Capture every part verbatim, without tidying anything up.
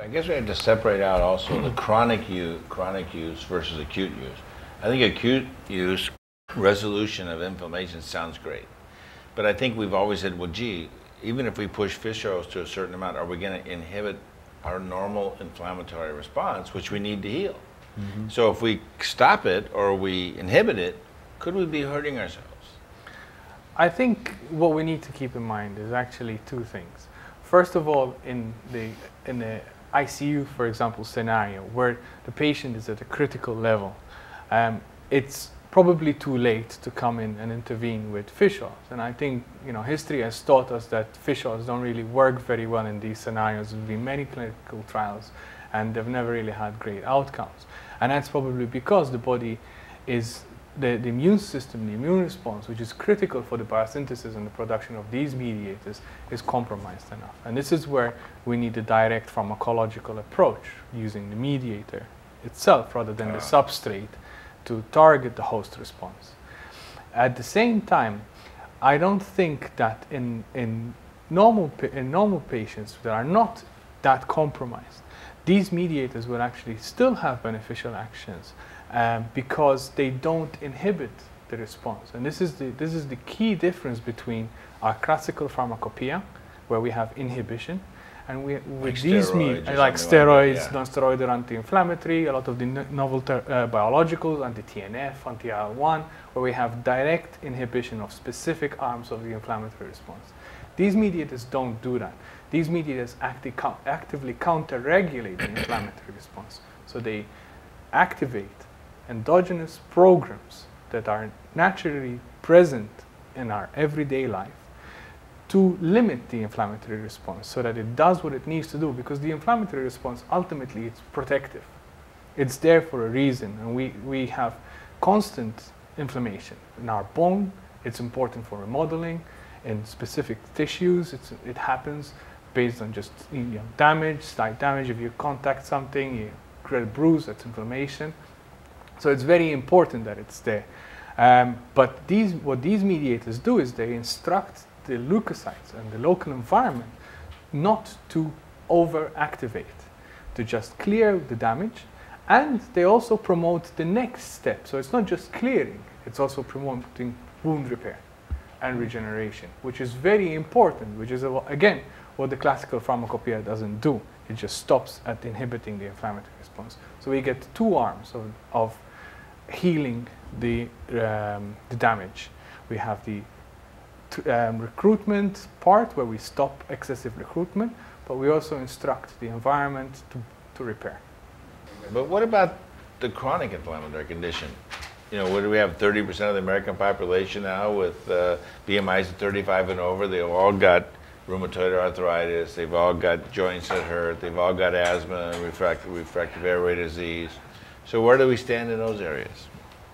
I guess we have to separate out also the chronic use, chronic use versus acute use. I think acute use, resolution of inflammation sounds great. But I think we've always said, well, gee, even if we push fish oils to a certain amount, are we going to inhibit our normal inflammatory response, which we need to heal? Mm-hmm. So if we stop it or we inhibit it, could we be hurting ourselves? I think what we need to keep in mind is actually two things. First of all, in the, in the I C U, for example, scenario, where the patient is at a critical level, um, it's probably too late to come in and intervene with fish oils. And I think, you know, history has taught us that fish oils don't really work very well in these scenarios. There's been many clinical trials and they've never really had great outcomes. And that's probably because the body is, the, the immune system, the immune response, which is critical for the biosynthesis and the production of these mediators, is compromised enough. And this is where we need a direct pharmacological approach using the mediator itself rather than the substrate to target the host response. At the same time, I don't think that in, in, normal, in normal patients that are not that compromised, these mediators will actually still have beneficial actions um, because they don't inhibit the response. And this is the, this is the key difference between our classical pharmacopoeia, where we have inhibition, and we, with like these meat, like steroids, like yeah. non-steroidal anti-inflammatory, a lot of the no novel uh, biologicals, anti-T N F, anti-I L one, where we have direct inhibition of specific arms of the inflammatory response. These mediators don't do that. These mediators acti co actively counter-regulate the inflammatory response. So they activate endogenous programs that are naturally present in our everyday life to limit the inflammatory response so that it does what it needs to do, because the inflammatory response, ultimately, it's protective. It's there for a reason, and we, we have constant inflammation in our bone. It's important for remodeling. In specific tissues, it's, it happens based on just you know, damage, slight damage. If you contact something, you create a bruise, that's inflammation. So it's very important that it's there. Um, but these, what these mediators do is they instruct the leukocytes and the local environment not to overactivate, to just clear the damage, and they also promote the next step. So it's not just clearing, it's also promoting wound repair and regeneration, which is very important, which is again what the classical pharmacopoeia doesn't do. It just stops at inhibiting the inflammatory response. So we get two arms of, of healing the, um, the damage. We have the Um, recruitment part, where we stop excessive recruitment, but we also instruct the environment to, to repair. But what about the chronic inflammatory condition? You know, what do we have, thirty percent of the American population now with uh, B M Is of thirty-five and over? They've all got rheumatoid arthritis, they've all got joints that hurt, they've all got asthma, refractive, refractive airway disease. So where do we stand in those areas?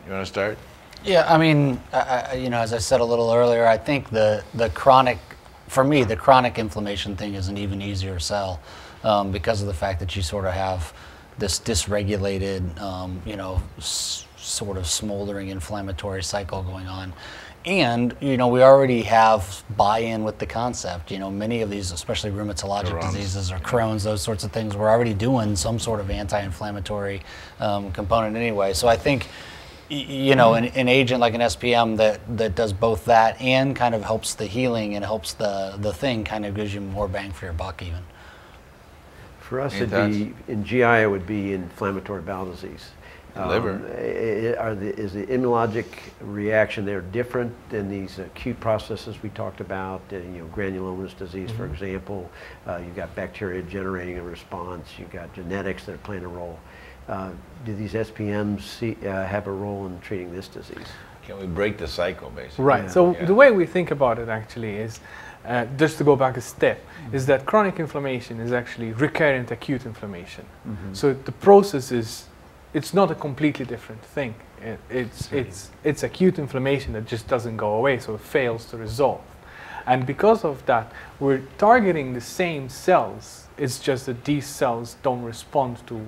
You want to start? Yeah, I mean, I, you know, as I said a little earlier, I think the, the chronic, for me, the chronic inflammation thing is an even easier sell um, because of the fact that you sort of have this dysregulated, um, you know, s sort of smoldering inflammatory cycle going on. And, you know, we already have buy-in with the concept. You know, many of these, especially rheumatologic diseases or Crohn's, those sorts of things, we're already doing some sort of anti-inflammatory um, component anyway. So I think, you know, an, an agent like an S P M that, that does both that and kind of helps the healing and helps the, the thing, kind of gives you more bang for your buck even. For us, it'd be, in G I, it would be inflammatory bowel disease. Um, liver. It, are the, is the immunologic reaction there different than these acute processes we talked about? You know, granulomatous disease, mm-hmm. for example. Uh, you've got bacteria generating a response. You've got genetics that are playing a role. Uh, do these S P Ms see, uh, have a role in treating this disease? Can we break the cycle, basically? Right. Yeah. So yeah. the way we think about it actually is, uh, just to go back a step, mm-hmm. is that chronic inflammation is actually recurrent acute inflammation. Mm-hmm. So the process is, it's not a completely different thing. It, it's, it's, it's acute inflammation that just doesn't go away, so it fails to resolve. And because of that, we're targeting the same cells. It's just that these cells don't respond to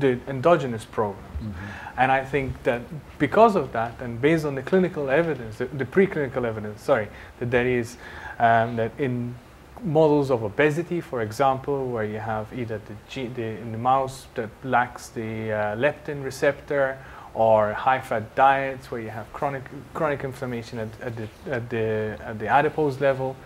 the endogenous programs. Mm-hmm. And I think that because of that, and based on the clinical evidence, the, the preclinical evidence, sorry, that there is, um, that in models of obesity, for example, where you have either the, G, the, in the mouse that lacks the uh, leptin receptor, or high-fat diets where you have chronic, chronic inflammation at, at, the, at, the, at the adipose level.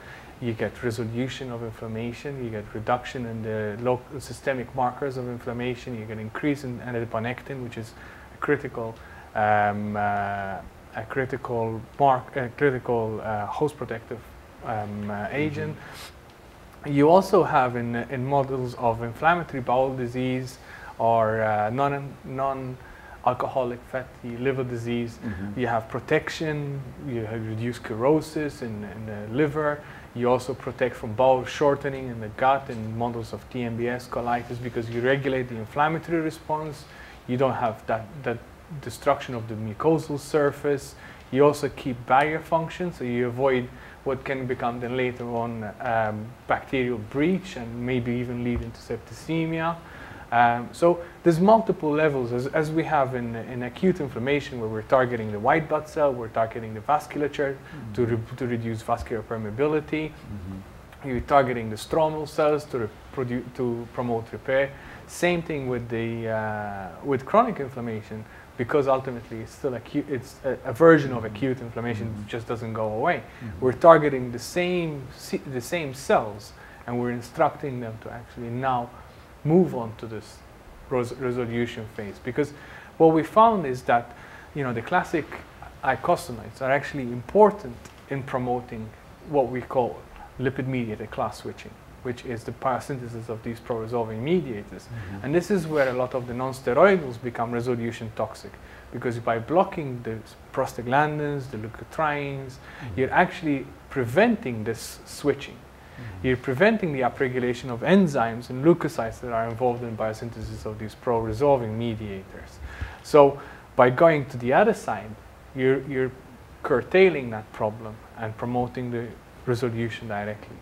You get resolution of inflammation, you get reduction in the local systemic markers of inflammation, you get increase in adiponectin, which is a critical, um, uh, a critical, mark, a critical uh, host protective um, uh, agent. Mm-hmm. You also have in, in models of inflammatory bowel disease or uh, non, non alcoholic fatty liver disease, mm-hmm. you have protection, you have reduced cirrhosis in, in the liver, you also protect from bowel shortening in the gut and models of T M B S colitis because you regulate the inflammatory response, you don't have that, that destruction of the mucosal surface, you also keep barrier function, so you avoid what can become then later on um, bacterial breach and maybe even lead into septicemia. Um, so there's multiple levels, as, as we have in, in acute inflammation, where we're targeting the white blood cell, we're targeting the vasculature mm-hmm. to, re to reduce vascular permeability, mm-hmm. you're targeting the stromal cells to, to promote repair. Same thing with, the, uh, with chronic inflammation, because ultimately it's still acute, it's a, a version of acute inflammation mm-hmm. that just doesn't go away. Mm-hmm. We're targeting the same, the same cells, and we're instructing them to actually now move on to this res resolution phase, because what we found is that, you know, the classic eicosanoids are actually important in promoting what we call lipid-mediated class switching, which is the biosynthesis of these pro-resolving mediators. Mm-hmm. And this is where a lot of the non-steroidals become resolution toxic, because by blocking the prostaglandins, the leukotrienes, mm-hmm. you're actually preventing this switching. You're preventing the upregulation of enzymes and leukocytes that are involved in biosynthesis of these pro-resolving mediators. So by going to the other side, you're, you're curtailing that problem and promoting the resolution directly.